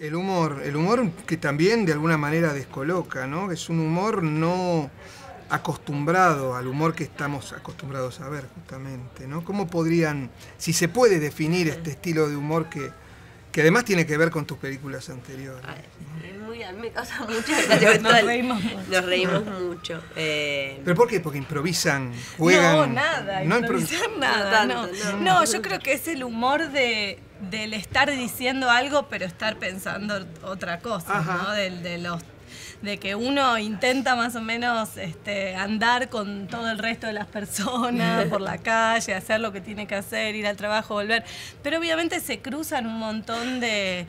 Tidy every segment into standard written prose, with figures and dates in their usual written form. El humor que también de alguna manera descoloca, ¿no? Es un humor no acostumbrado al humor que estamos acostumbrados a ver, justamente, ¿no? ¿Cómo podrían, si se puede definir este estilo de humor que además tiene que ver con tus películas anteriores? A mí me causa mucha gracia. Nos reímos mucho. ¿Pero por qué? ¿Porque improvisan, juegan? No, nada. No, yo creo que es el humor del estar diciendo algo pero estar pensando otra cosa, ¿no? De que uno intenta más o menos andar con todo el resto de las personas por la calle, hacer lo que tiene que hacer, ir al trabajo, volver. Pero obviamente se cruzan un montón de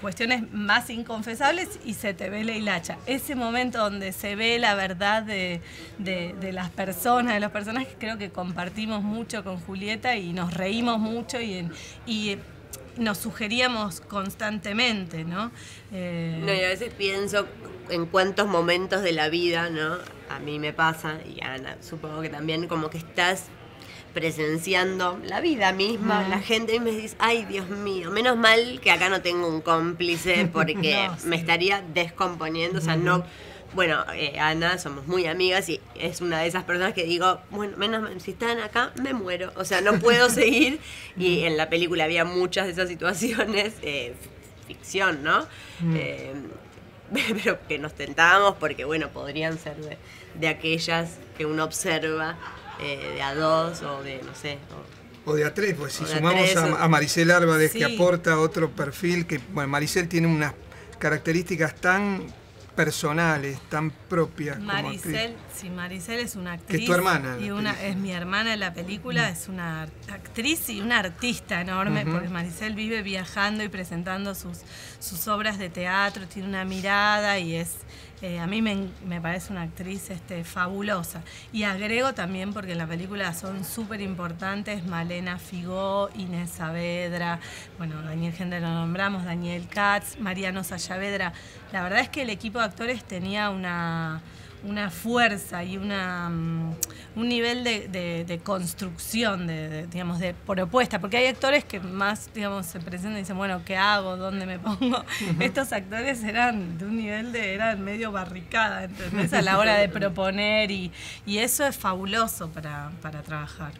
cuestiones más inconfesables y se te ve la hilacha. Ese momento donde se ve la verdad de las personas, de los personajes, creo que compartimos mucho con Julieta y nos reímos mucho y nos sugeríamos constantemente, ¿no? No, y a veces pienso en cuántos momentos de la vida, ¿no? A mí me pasa, y a Ana supongo que también, como que estás presenciando la vida misma, la gente, y me dice, ay, Dios mío, menos mal que acá no tengo un cómplice porque no, sí, me estaría descomponiendo, o sea, no... Bueno, Ana, somos muy amigas y es una de esas personas que digo, bueno, menos si están acá, me muero. O sea, no puedo seguir. Y en la película había muchas de esas situaciones, ficción, ¿no? Pero que nos tentábamos porque, bueno, podrían ser de aquellas que uno observa de a dos o de, no sé... O de a tres, pues si sumamos a Maricel Arbadez, sí, que aporta otro perfil que... Bueno, Maricel tiene unas características tan... personales, tan propias. Maricel, sí, Maricel es una actriz. Que es tu hermana. Y es mi hermana en la película, es una actriz y una artista enorme, porque Maricel vive viajando y presentando sus obras de teatro, tiene una mirada y es... a mí me parece una actriz fabulosa. Y agrego también, porque en la película son súper importantes, Malena Figó, Inés Saavedra, bueno, Daniel Gendler lo nombramos, Daniel Katz, Mariano Sayavedra. La verdad es que el equipo de actores tenía una fuerza y un nivel de construcción, digamos, de propuesta. Porque hay actores que más, digamos, se presentan y dicen, bueno, ¿qué hago? ¿Dónde me pongo? Estos actores eran de un nivel eran medio barricada, ¿entendés? A la hora de proponer y eso es fabuloso para trabajar.